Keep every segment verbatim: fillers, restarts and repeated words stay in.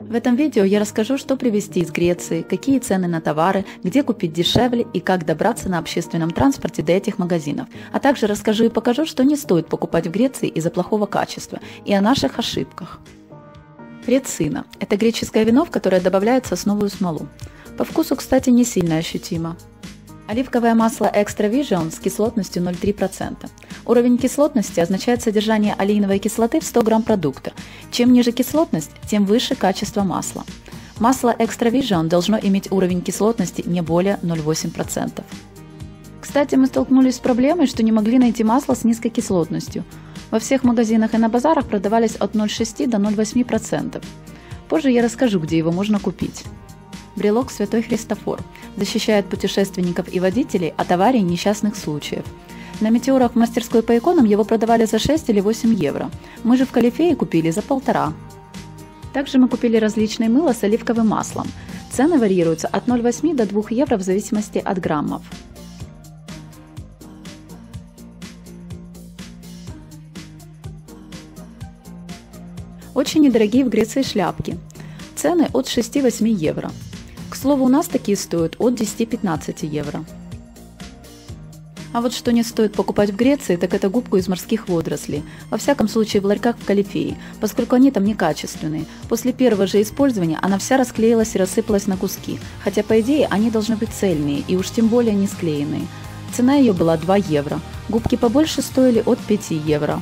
В этом видео я расскажу, что привезти из Греции, какие цены на товары, где купить дешевле и как добраться на общественном транспорте до этих магазинов. А также расскажу и покажу, что не стоит покупать в Греции из-за плохого качества, и о наших ошибках. Рецина – это греческое вино, в которое добавляют сосновую смолу. По вкусу, кстати, не сильно ощутимо. Оливковое масло Extra Virgin с кислотностью ноль целых три десятых процента. Уровень кислотности означает содержание олеиновой кислоты в сто грамм продукта. Чем ниже кислотность, тем выше качество масла. Масло Extra Virgin должно иметь уровень кислотности не более ноль целых восемь десятых процента. Кстати, мы столкнулись с проблемой, что не могли найти масло с низкой кислотностью. Во всех магазинах и на базарах продавались от ноль целых шести десятых до ноль целых восьми десятых процента. Позже я расскажу, где его можно купить. Брелок «Святой Христофор» защищает путешественников и водителей от аварий и несчастных случаев. На метеорах в мастерской по иконам его продавали за шесть или восемь евро. Мы же в Калифее купили за полтора. Также мы купили различные мыла с оливковым маслом. Цены варьируются от ноль целых восьми десятых до двух евро в зависимости от граммов. Очень недорогие в Греции шляпки. Цены от шести до восьми евро. К слову, у нас такие стоят от десяти до пятнадцати евро. А вот что не стоит покупать в Греции, так это губку из морских водорослей. Во всяком случае в ларьках в Калифее, поскольку они там некачественные. После первого же использования она вся расклеилась и рассыпалась на куски, хотя по идее они должны быть цельные и уж тем более не склеенные. Цена ее была два евро. Губки побольше стоили от пяти евро.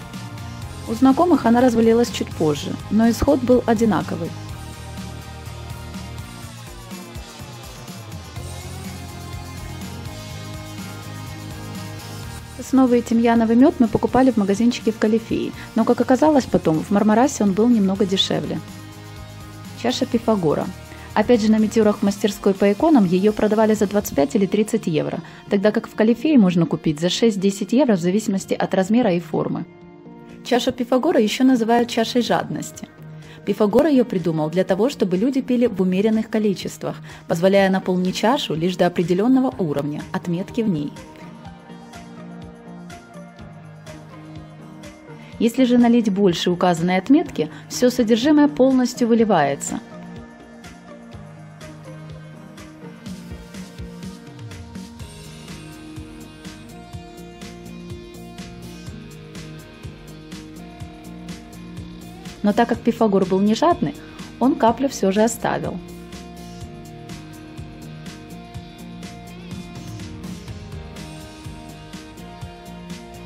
У знакомых она развалилась чуть позже, но исход был одинаковый. Сосновый и тимьяновый мед мы покупали в магазинчике в Калифее, но, как оказалось потом, в Мармарасе он был немного дешевле. Чаша Пифагора. Опять же, на метеорах в мастерской по иконам ее продавали за двадцать пять или тридцать евро, тогда как в Калифее можно купить за шесть-десять евро в зависимости от размера и формы. Чашу Пифагора еще называют чашей жадности. Пифагор ее придумал для того, чтобы люди пили в умеренных количествах, позволяя наполнить чашу лишь до определенного уровня, отметки в ней. Если же налить больше указанной отметки, все содержимое полностью выливается. Но так как Пифагор был не жадный, он каплю все же оставил.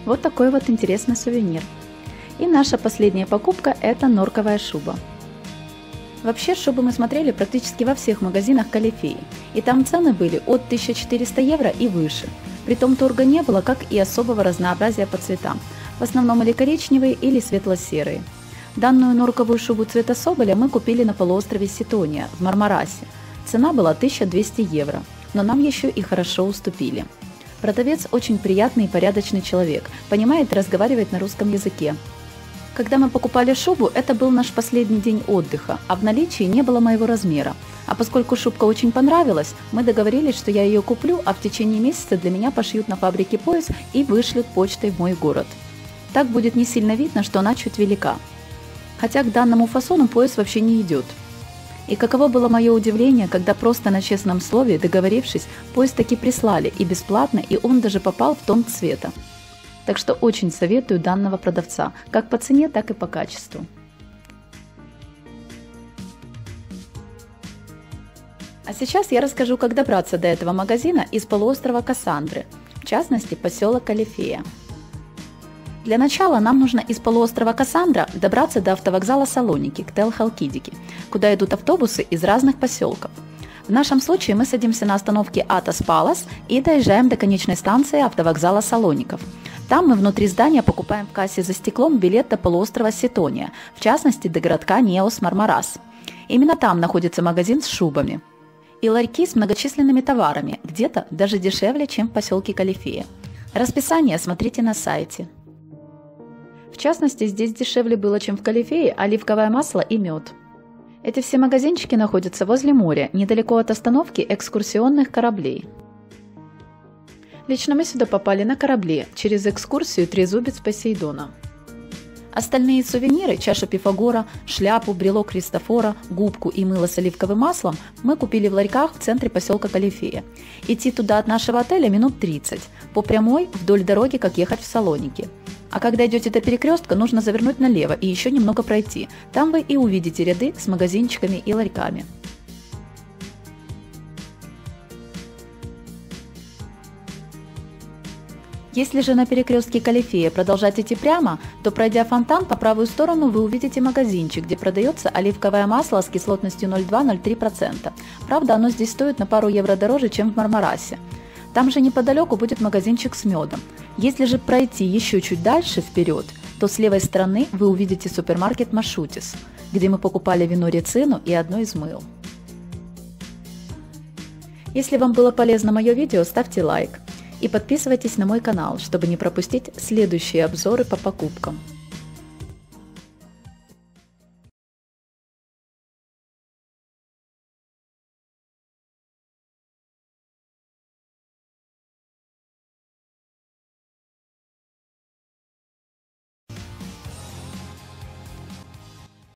Вот такой вот интересный сувенир. И наша последняя покупка – это норковая шуба. Вообще, шубы мы смотрели практически во всех магазинах Калифеи, и там цены были от тысячи четырёхсот евро и выше. Притом торга не было, как и особого разнообразия по цветам, в основном или коричневые, или светло-серые. Данную норковую шубу цвета соболя мы купили на полуострове Ситония, в Мармарасе. Цена была тысяча двести евро, но нам еще и хорошо уступили. Продавец очень приятный и порядочный человек, понимает и разговаривает на русском языке. Когда мы покупали шубу, это был наш последний день отдыха, а в наличии не было моего размера. А поскольку шубка очень понравилась, мы договорились, что я ее куплю, а в течение месяца для меня пошьют на фабрике пояс и вышлют почтой в мой город. Так будет не сильно видно, что она чуть велика. Хотя к данному фасону пояс вообще не идет. И каково было мое удивление, когда просто на честном слове, договорившись, пояс таки прислали и бесплатно, и он даже попал в тон цвета. Так что очень советую данного продавца, как по цене, так и по качеству. А сейчас я расскажу, как добраться до этого магазина из полуострова Кассандры, в частности, поселок Калифея. Для начала нам нужно из полуострова Кассандра добраться до автовокзала Салоники, КТЕЛ Халкидики, куда идут автобусы из разных поселков. В нашем случае мы садимся на остановке Атос Палас и доезжаем до конечной станции автовокзала Салоников. Там мы внутри здания покупаем в кассе за стеклом билет до полуострова Ситония, в частности до городка Неос-Мармарас. Именно там находится магазин с шубами. И ларьки с многочисленными товарами, где-то даже дешевле, чем в поселке Калифея. Расписание смотрите на сайте. В частности, здесь дешевле было, чем в Калифее, оливковое масло и мед. Эти все магазинчики находятся возле моря, недалеко от остановки экскурсионных кораблей. Лично мы сюда попали на корабле через экскурсию «Трезубец Посейдона». Остальные сувениры – чаша Пифагора, шляпу, брелок Христофора, губку и мыло с оливковым маслом – мы купили в ларьках в центре поселка Калифея. Идти туда от нашего отеля минут тридцать, по прямой вдоль дороги, как ехать в Салоники. А когда идете до перекрестка, нужно завернуть налево и еще немного пройти. Там вы и увидите ряды с магазинчиками и ларьками. Если же на перекрестке Калифея продолжать идти прямо, то, пройдя фонтан, по правую сторону вы увидите магазинчик, где продается оливковое масло с кислотностью ноль целых две десятых - ноль целых три десятых процента. Правда, оно здесь стоит на пару евро дороже, чем в Мармарасе. Там же неподалеку будет магазинчик с медом. Если же пройти еще чуть дальше вперед, то с левой стороны вы увидите супермаркет Машрутис, где мы покупали вино Рецину и одно из мыл. Если вам было полезно мое видео, ставьте лайк. И подписывайтесь на мой канал, чтобы не пропустить следующие обзоры по покупкам.